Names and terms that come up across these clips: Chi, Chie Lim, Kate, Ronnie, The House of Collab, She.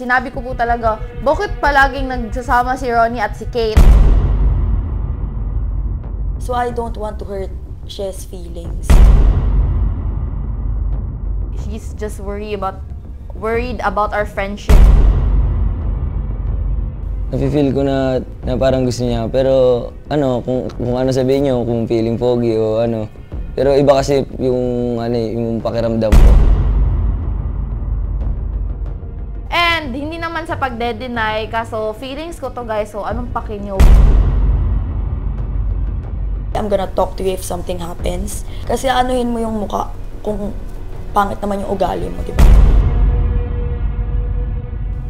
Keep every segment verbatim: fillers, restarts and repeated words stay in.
Sinabi ko po talaga, bakit palaging nagsasama si Ronnie at si Kate? So I don't want to hurt She's feelings. She's just worried about worried about our friendship. Nafe-feel ko na, na parang gusto niya, pero ano, kung, kung ano sabihin niyo, kung feeling foggy o ano. Pero iba kasi yung, ano, yung pakiramdam ko. And hindi naman sa pagde-deny, kaso feelings ko to guys, so anong pakinyo? I'm gonna talk to you if something happens. Kasi anuhin mo yung mukha kung pangit naman yung ugali mo, diba?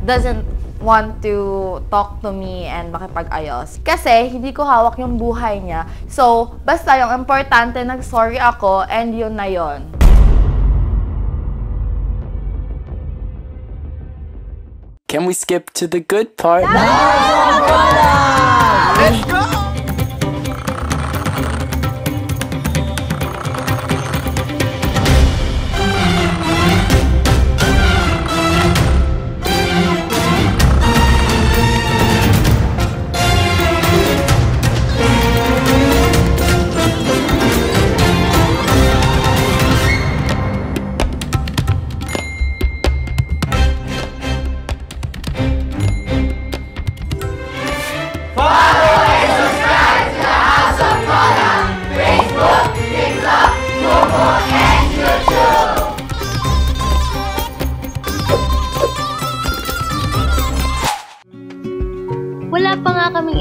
Doesn't want to talk to me and makipag-ayos. Kasi hindi ko hawak yung buhay niya. So, basta yung importante, nag-sorry ako and yun na yun. Can we skip to the good part? No! Let's go!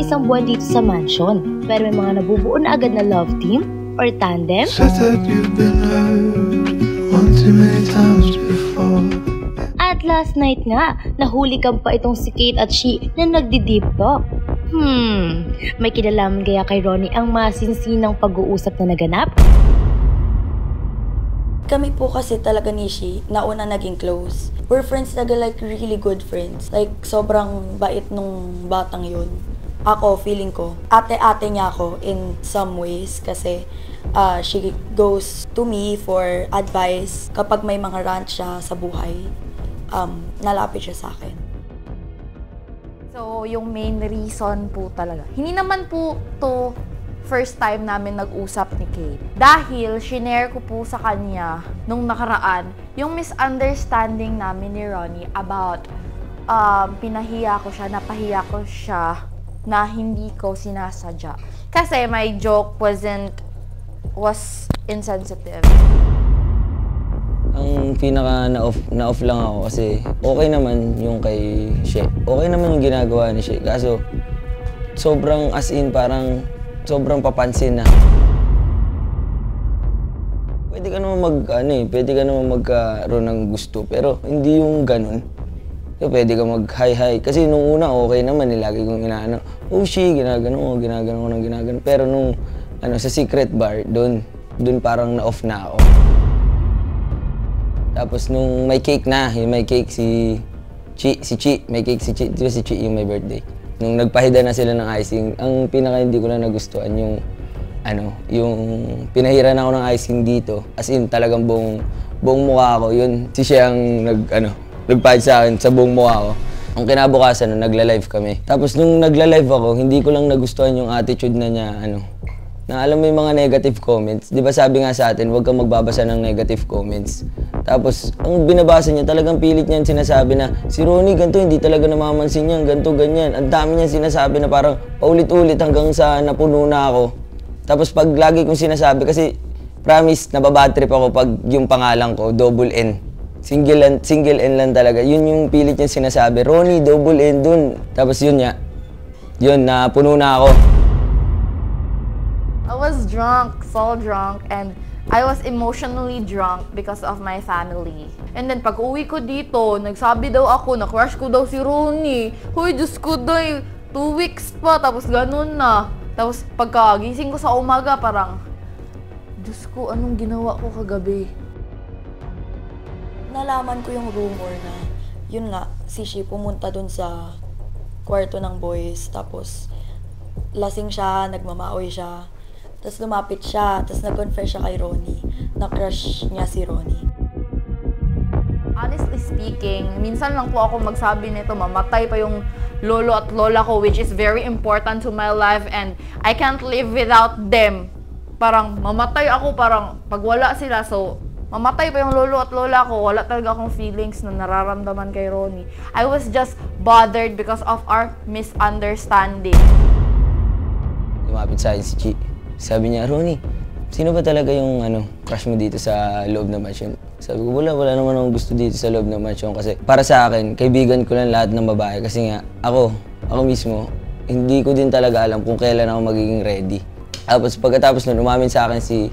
Isang buwan dito sa mansion, pero may mga nabubuo na agad na love team or tandem. At last night nga, nahuli ka pa itong si Kate at She na nagdi-deep talk. Hmm, may kinalaman kaya kay Ronnie ang masinsinang pag-uusap na naganap? Kami po kasi talaga ni She, nauna naging close. We're friends talaga, like really good friends. Like sobrang bait nung batang yun. Ako, feeling ko, ate-ate niya ako in some ways kasi uh, she goes to me for advice. Kapag may mga rant siya sa buhay, um, nalapit siya sa akin. So, yung main reason po talaga, hindi naman po to first time namin nag-usap ni Kate. Dahil, shinare ko po sa kanya nung nakaraan yung misunderstanding namin ni Ronnie about um, pinahiya ko siya, napahiya ko siya na hindi ko sinasadya. Kasi my joke wasn't, was insensitive. Ang pinaka na-off, na-off lang ako kasi okay naman yung kay She. Okay naman yung ginagawa ni She. Kaso, sobrang as in, parang sobrang papansin na. Pwede ka naman mag, ano eh, pwede ka naman magkaroon ng gusto. Pero hindi yung ganun. So, pwede ka mag-hi-hi. Kasi nung una, okay naman. Lagi kong inaano, oh, she, ginagano ko, ginagano ko ng ginagano. Pero nung, ano, sa secret bar, doon, doon parang na-off na ako. Tapos nung may cake na, yung may cake si Chi, si Chi, may cake si Chi, di ba si Chi yung may birthday? Nung nagpahida na sila ng icing, ang pinaka hindi ko na nagustuhan yung, ano, yung pinahira na ako ng icing dito. As in, talagang buong, buong mukha ko. Yun, si siya ang nag, ano, nagpahid sa akin sa buong mukha ko. Ang kinabukasan, no, nagla-live kami. Tapos nung nagla-live ako, hindi ko lang nagustuhan yung attitude na niya, ano. Na alam mo yung mga negative comments. Di ba sabi nga sa atin, huwag kang magbabasa ng negative comments. Tapos, ang binabasa niya, talagang pilit niya sinasabi na, si Ronnie, ganito, hindi talaga namamansin niya, ganito, ganyan. Ang dami niya sinasabi na parang paulit-ulit hanggang sa napuno na ako. Tapos pag lagi kong sinasabi, kasi promise, nababadtrip ako pag yung pangalan ko, double N. Single N, single N lang talaga. Yun yung pilit niya sinasabi. Ronnie, double N dun. Tapos yun niya. Yun, napuno na ako. I was drunk, so drunk. And I was emotionally drunk because of my family. And then pag uwi ko dito, nagsabi daw ako, na-crush ko daw si Ronnie. Hoy, Diyos ko daw, two weeks pa. Tapos ganun na. Tapos pagkagising ko sa umaga, parang, Diyos ko, anong ginawa ko kagabi? Nalaman ko yung rumor na, yun nga, si She pumunta dun sa kwarto ng boys, tapos lasing siya, nagmamaoy siya, tapos lumapit siya, tapos nag-confess siya kay Ronnie, na-crush niya si Ronnie. Honestly speak, thinking. Minsan lang po ako magsabi nito, mamatay pa yung lolo at lola ko, which is very important to my life, and I can't live without them. Parang mamatay ako, parang pag wala sila, so mamatay pa yung lolo at lola ko. Wala talaga akong feelings na nararamdaman kay Ronnie. I was just bothered because of our misunderstanding. Lumapit sa akin si Chi. Sabi niya, Ronnie, sino ba talaga yung ano, crush mo dito sa loob ng mansion? Sabi ko, wala, wala naman akong gusto dito sa loob ng mansion. Kasi para sa akin, kaibigan ko lang lahat ng babae. Kasi nga, ako, ako mismo, hindi ko din talaga alam kung kailan ako magiging ready. Tapos pagkatapos nun, umamin sa akin si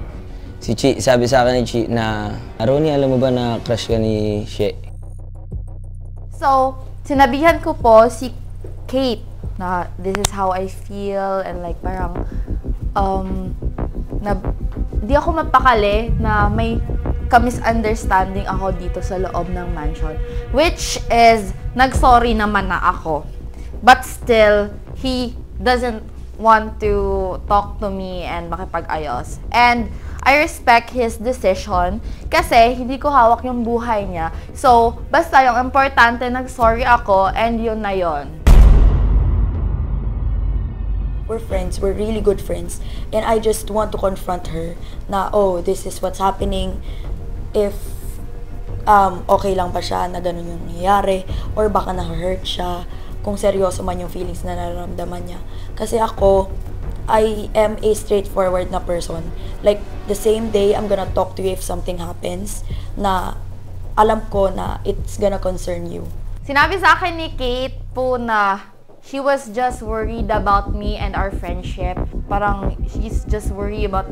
Si Chi, sabi sa akin ni Chi na, Ronnie, alam mo ba na crush ka ni She? So, sinabihan ko po si Kate na this is how I feel, and like parang um, na di ako mapakali na may ka-misunderstanding ako dito sa loob ng mansion. Which is, nag-sorry naman na ako. But still, he doesn't want to talk to me and makipag-ayos. And I respect his decision kasi hindi ko hawak yung buhay niya. So, basta yung importante, nag-sorry ako and yun na yun. We're friends. We're really good friends. And I just want to confront her na, oh, this is what's happening. If um, okay lang ba siya na ganun yung nangyayari, or baka na-hurt siya kung seryoso man yung feelings na nararamdaman niya. Kasi ako, I am a straightforward na person. Like, the same day, I'm gonna talk to you if something happens na alam ko na it's gonna concern you. Sinabi sa akin ni Kate po na she was just worried about me and our friendship. Parang she's just worried about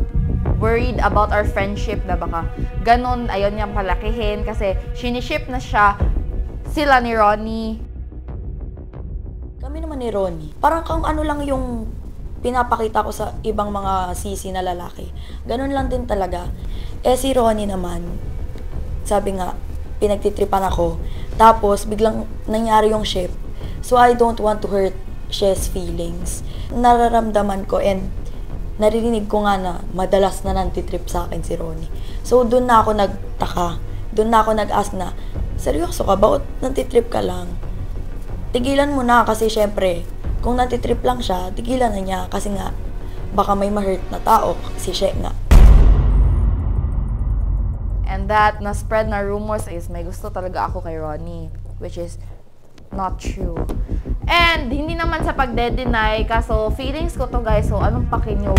worried about our friendship na baka ganun, ayun niyang palakihin kasi siniship na siya sila ni Ronnie. Kami naman ni Ronnie, parang kung ano lang yung pinapakita ko sa ibang mga sisi na lalaki. Ganun lang din talaga. Eh si Ronnie naman, sabi nga, pinagtitripan ako. Tapos biglang nangyari yung ship. So I don't want to hurt she's feelings. Nararamdaman ko and naririnig ko nga na madalas na nantitrip sa akin si Ronnie. So doon na ako nagtaka. Doon na ako nag-ask na, seryoso ka ba? O nantitrip ka lang? Tigilan mo na kasi syempre, kung natitrip lang siya, tigilan na niya kasi nga baka may ma-hurt na tao si She nga. And that na-spread na rumors is may gusto talaga ako kay Ronnie, which is not true. And hindi naman sa pagde-deny, kaso feelings ko to guys, so anong pakinyo?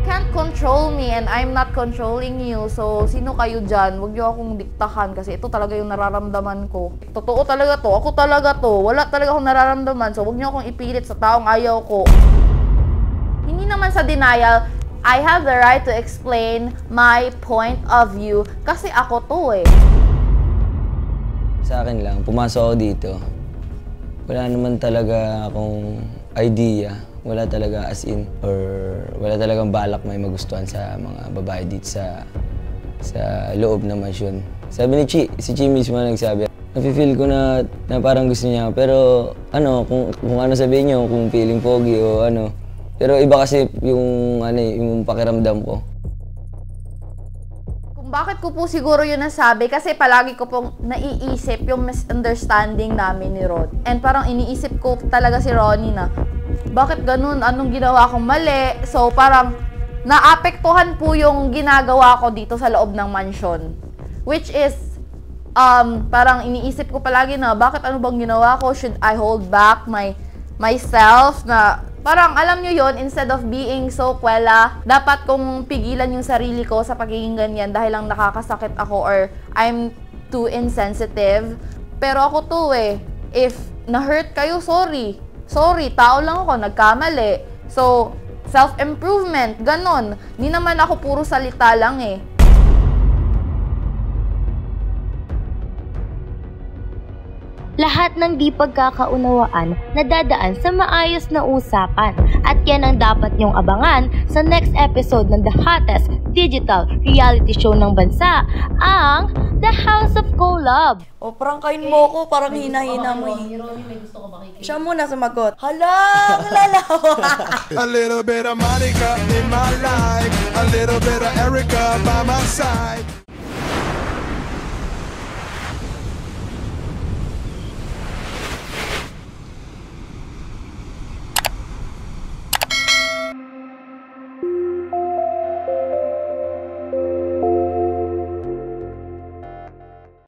You can't control me and I'm not controlling you, so sino kayo dyan? Huwag niyo akong diktahan kasi ito talaga yung nararamdaman ko. Totoo talaga to, ako talaga to, wala talaga akong nararamdaman, so huwag niyo akong ipilit sa taong ayaw ko. Hindi naman sa denial, I have the right to explain my point of view kasi ako to eh. Sa akin lang, pumasok ako dito, wala naman talaga akong idea, wala talaga as in, or wala talagang balak may magustuhan sa mga babae dito sa, sa loob ng mansion. Sabi ni Chi, si Chi mismo nagsabi, nafe-feel ko na, na parang gusto niya, pero ano, kung, kung ano sabihin niyo, kung feeling pogi o ano. Pero iba kasi yung, ano, yung pakiramdam ko. Bakit ko po siguro yun nasabi? Kasi palagi ko pong naiisip yung misunderstanding namin ni Ron. And parang iniisip ko talaga si Ronnie na, bakit ganun? Anong ginawa kong mali? So parang naapektuhan po yung ginagawa ko dito sa loob ng mansion. Which is, um, parang iniisip ko palagi na, bakit ano bang ginawa ko? Should I hold back my myself na... Parang alam nyo yun, instead of being so kwela, dapat kong pigilan yung sarili ko sa pagiging ganyan dahil lang nakakasakit ako or I'm too insensitive. Pero ako to eh, if na-hurt kayo, sorry. Sorry, tao lang ako, nagkamali. So, self-improvement, ganon. Hindi naman ako puro salita lang eh. Lahat ng di pagkakaunawaan nadadaan sa maayos na usapan at yan ang dapat niyong abangan sa next episode ng the hottest digital reality show ng bansa, ang The House of Collab. O prangkain mo ko, parang hina-hina mo eh. Siya muna sumagot. Hala, lalawa. A little bit of Monica in my life, a little bit of Erica by my side.